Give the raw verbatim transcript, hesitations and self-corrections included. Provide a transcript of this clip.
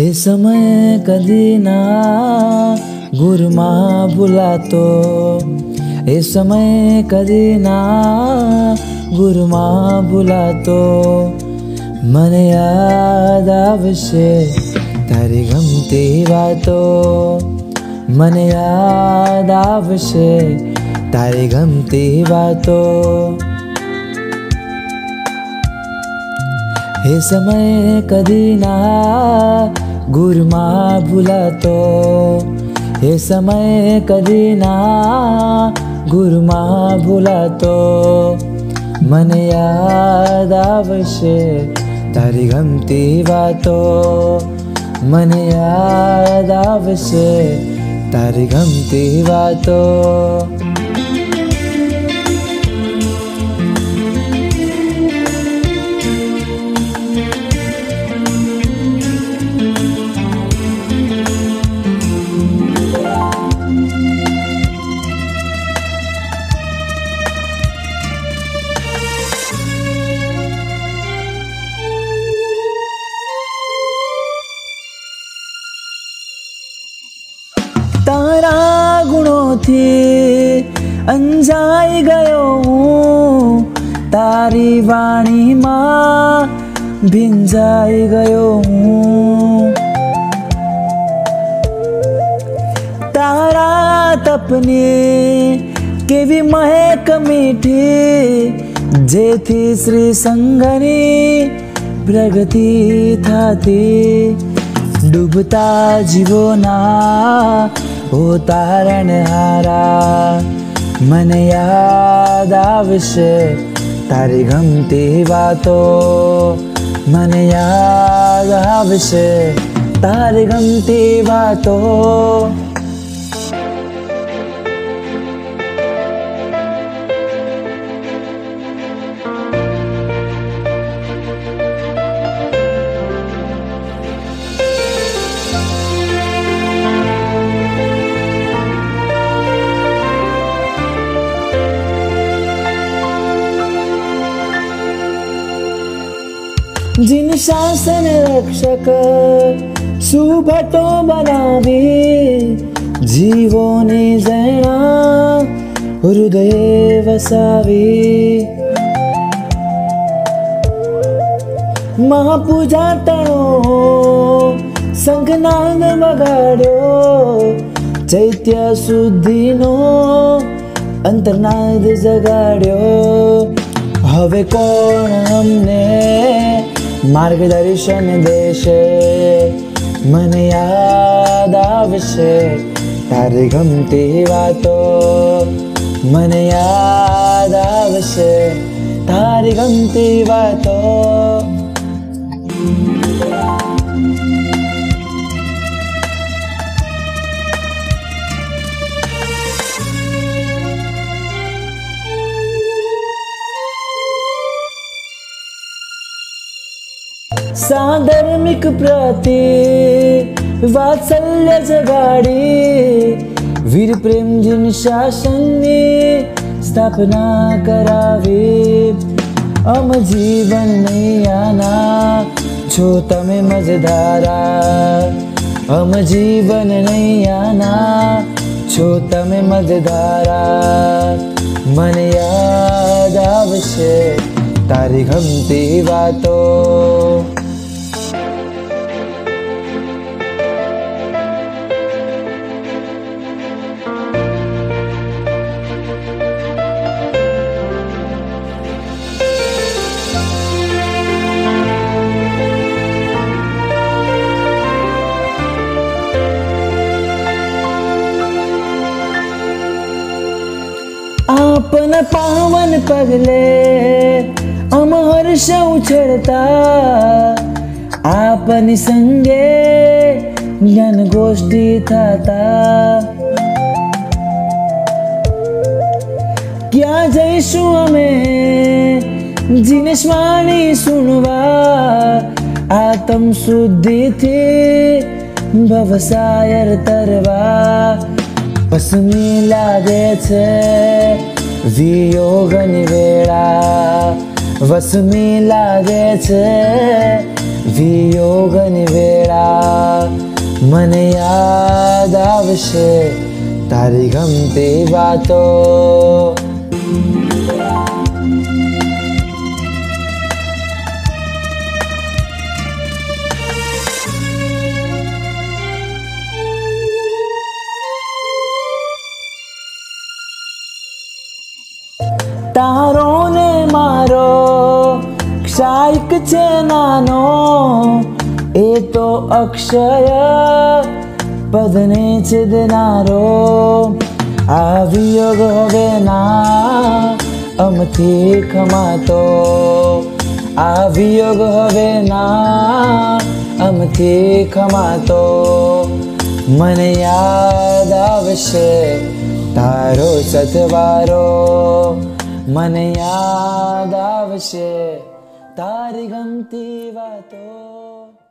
ए समय कदी ना गुरमा बुला तो, ए समय कदी ना गुरमा बुला तो, मने याद आवशे तारी गमती बातों, मने याद आवशे तारी गमती बातों। ए समय कदी ना गुरमा बुला तो, ए समय कदी ना गुरमा बुला तो, मन याद आवशे तारी गमती बातों, मन याद आवशे तारी गमती बातों। तारा गुणों थी अंजाई गयो हूँ, तारी वाणी माँ भिंजाई गयो हूँ। तारा तपने के भी महक मीठी, जे थी श्री संगनी प्रगति था थी। डूबता जीवो ना ओ तारण हारा, मन याद आवशे तारी गमती बातों, मन याद आवशे तारी गमती बातों। जिन शासन रक्षक सुभटो बनावे, जीवो ने जैना हृदय वसावे। महापूजा तणो संगनान बगाड्यो, चैत्य शुद्धि नो अंतर्नाद जगाड्यो। हवे कोण हमने मार्गदर्शन देशे, मन याद आवशे तारी गमती बातों, मन याद आवशे तारी गमती बातों। साधर्मिक प्रति वात्सल्य जगाड़ी, वीर प्रेम जिन शासन ने स्थापना करावे। अम जीवन नहीं आना छो तमे मजदारा, अम जीवन नहीं आना छो तमे मजदारा, मन याद आवशे तारी गमती बातों। आपन पावन पगले हम हर्ष उछड़ता, आपनी संगे ज्ञान गोष्ठी थाता। क्या जईशु हमें जिनेश वाणी सुनवा, आत्म शुद्धि थी भवसायर तरवा। पसमी लागे छे वियोगनी वेला, वसमी लागे छे वियोगनी वेला। मने याद आवशे तारी गमती बातो। तारों ने मारो क्षायक चेनानो ए तो अक्षय पदने छिदनारो आवियोग हवेना अमथी खमातो आवियोग हवेना अमथी खमातो। मने याद आवशे तारो सतवारो मने याद आवशे तारी गमती वातो।